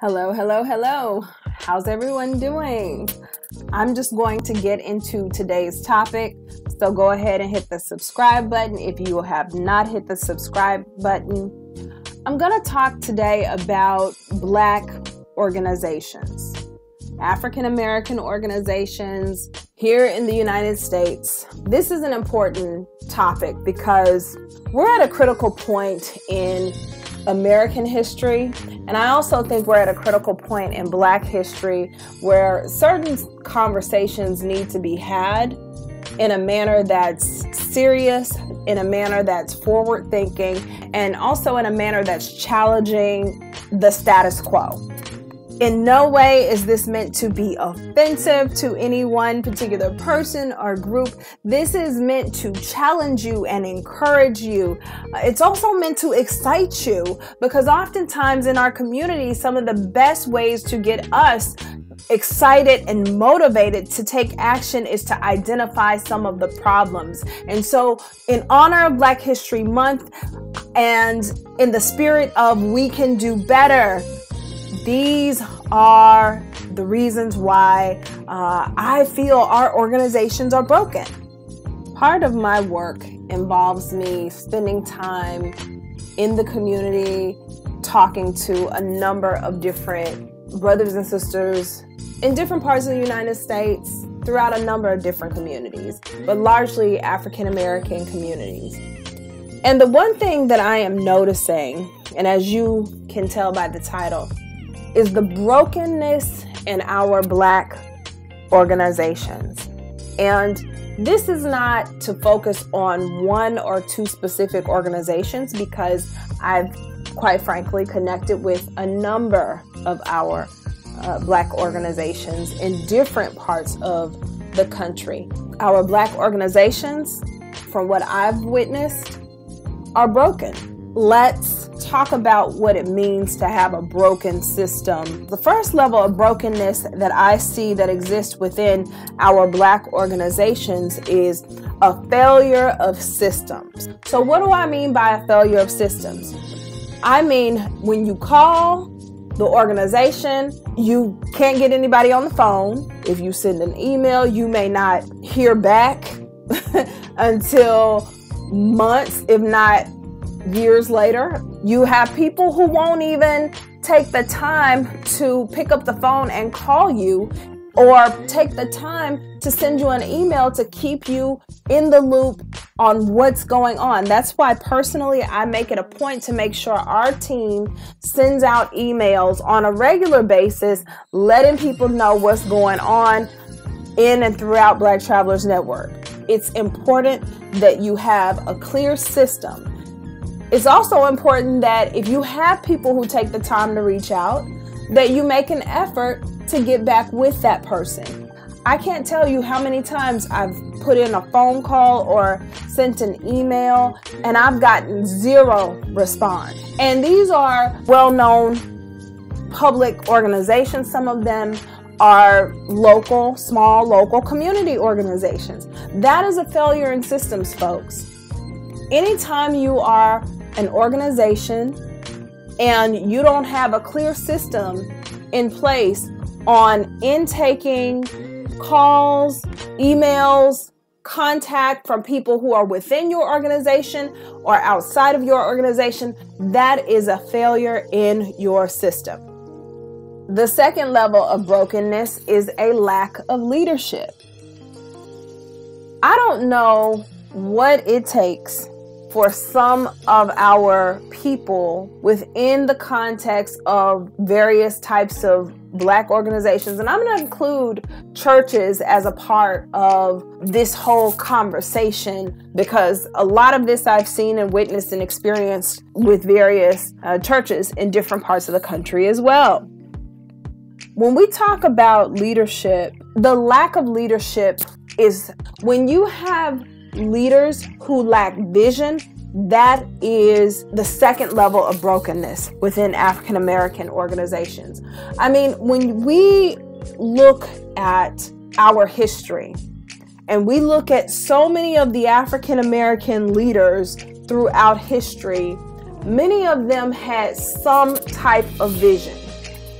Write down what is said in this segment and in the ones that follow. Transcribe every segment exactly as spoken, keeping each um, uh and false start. Hello, hello, hello. How's everyone doing? I'm just going to get into today's topic. So go ahead and hit the subscribe button if you have not hit the subscribe button. I'm going to talk today about Black organizations, African American organizations here in the United States. This is an important topic because we're at a critical point in American history, and I also think we're at a critical point in Black history where certain conversations need to be had in a manner that's serious, in a manner that's forward-thinking, and also in a manner that's challenging the status quo. In no way is this meant to be offensive to any one particular person or group. This is meant to challenge you and encourage you. It's also meant to excite you, because oftentimes in our community, some of the best ways to get us excited and motivated to take action is to identify some of the problems. And so in honor of Black History Month and in the spirit of we can do better, these are the reasons why uh, I feel our organizations are broken. Part of my work involves me spending time in the community, talking to a number of different brothers and sisters in different parts of the United States, throughout a number of different communities, but largely African American communities. And the one thing that I am noticing, and as you can tell by the title, is the brokenness in our Black organizations. And this is not to focus on one or two specific organizations, because I've quite frankly connected with a number of our uh, Black organizations in different parts of the country. Our Black organizations, from what I've witnessed, are broken. Let's talk about what it means to have a broken system. The first level of brokenness that I see that exists within our Black organizations is a failure of systems. So what do I mean by a failure of systems? I mean, when you call the organization, you can't get anybody on the phone. If you send an email, you may not hear back until months, if not years later. You have people who won't even take the time to pick up the phone and call you, or take the time to send you an email to keep you in the loop on what's going on. That's why personally I make it a point to make sure our team sends out emails on a regular basis, letting people know what's going on in and throughout Black Travelers Network. It's important that you have a clear system. It's also important that if you have people who take the time to reach out, that you make an effort to get back with that person. I can't tell you how many times I've put in a phone call or sent an email and I've gotten zero response. And these are well-known public organizations. Some of them are local, small local community organizations. That is a failure in systems, folks. Anytime you are an organization and you don't have a clear system in place on intaking calls, emails, contact from people who are within your organization or outside of your organization, that is a failure in your system. The second level of brokenness is a lack of leadership. I don't know what it takes for some of our people within the context of various types of Black organizations, and I'm going to include churches as a part of this whole conversation, because a lot of this I've seen and witnessed and experienced with various uh, churches in different parts of the country as well. When we talk about leadership, the lack of leadership is when you have leaders who lack vision. That is the second level of brokenness within African American organizations. I mean, when we look at our history and we look at so many of the African American leaders throughout history, many of them had some type of vision.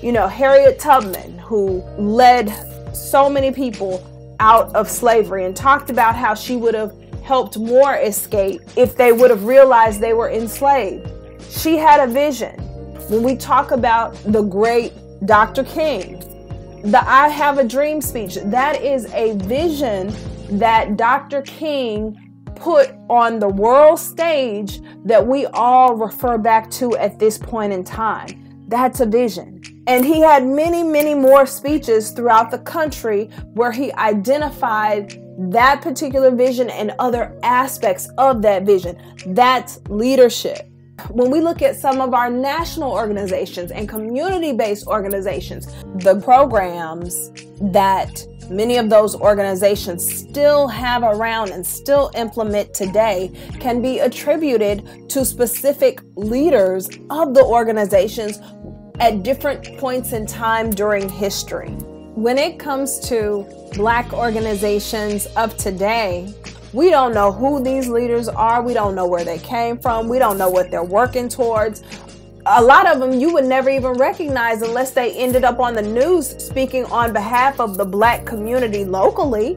you know, Harriet Tubman, who led so many people out of slavery and talked about how she would have helped more escape if they would have realized they were enslaved. She had a vision. When we talk about the great Doctor King, the I Have a Dream speech, that is a vision that Doctor King put on the world stage that we all refer back to at this point in time. That's a vision. And he had many, many more speeches throughout the country where he identified that particular vision and other aspects of that vision. That's leadership. When we look at some of our national organizations and community-based organizations, the programs that many of those organizations still have around and still implement today can be attributed to specific leaders of the organizations at different points in time during history. When it comes to Black organizations of today, we don't know who these leaders are. We don't know where they came from. We don't know what they're working towards. A lot of them you would never even recognize unless they ended up on the news speaking on behalf of the Black community locally.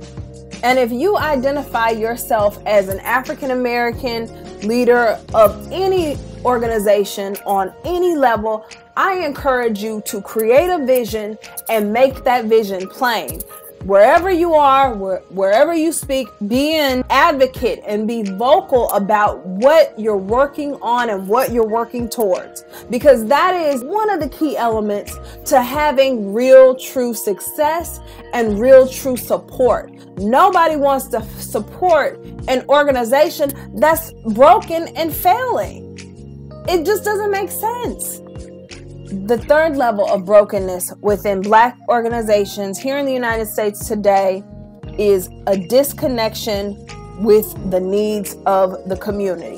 And if you identify yourself as an African American leader of any organization on any level, I encourage you to create a vision and make that vision plain. Wherever you are, where, wherever you speak, be an advocate and be vocal about what you're working on and what you're working towards. Because that is one of the key elements to having real, true success and real, true support. Nobody wants to support an organization that's broken and failing. It just doesn't make sense. The third level of brokenness within Black organizations here in the United States today is a disconnection with the needs of the community.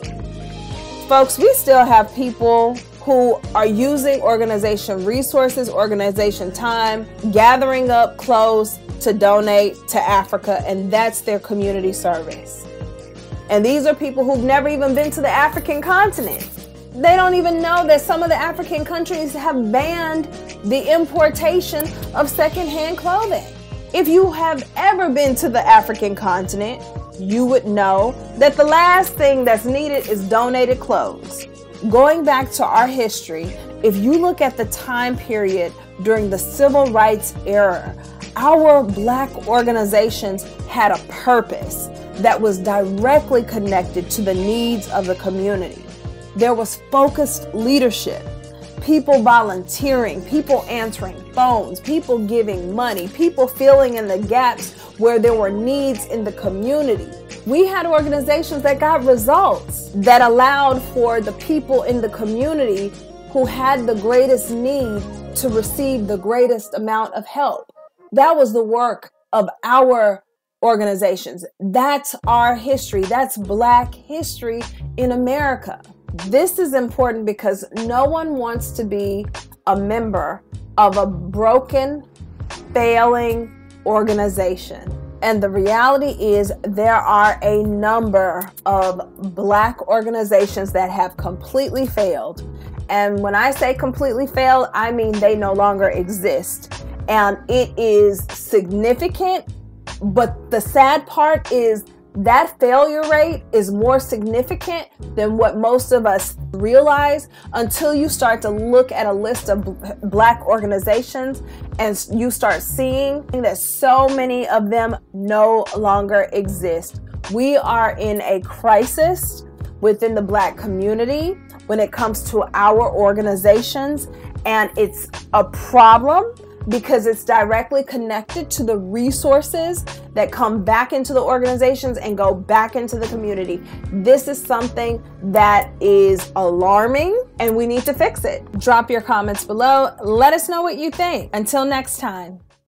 Folks, we still have people who are using organization resources, organization time, gathering up clothes to donate to Africa, and that's their community service. And these are people who've never even been to the African continent. They don't even know that some of the African countries have banned the importation of secondhand clothing. If you have ever been to the African continent, you would know that the last thing that's needed is donated clothes. Going back to our history, if you look at the time period during the Civil Rights era, our Black organizations had a purpose that was directly connected to the needs of the community. There was focused leadership, people volunteering, people answering phones, people giving money, people filling in the gaps where there were needs in the community. We had organizations that got results that allowed for the people in the community who had the greatest need to receive the greatest amount of help. That was the work of our organizations. That's our history. That's Black history in America. This is important because no one wants to be a member of a broken, failing organization. And the reality is there are a number of Black organizations that have completely failed. And when I say completely failed, I mean they no longer exist. And it is significant, but the sad part is that failure rate is more significant than what most of us realize until you start to look at a list of Black organizations and you start seeing that so many of them no longer exist. We are in a crisis within the Black community when it comes to our organizations, and it's a problem because it's directly connected to the resources that come back into the organizations and go back into the community. This is something that is alarming and we need to fix it. Drop your comments below. Let us know what you think. Until next time.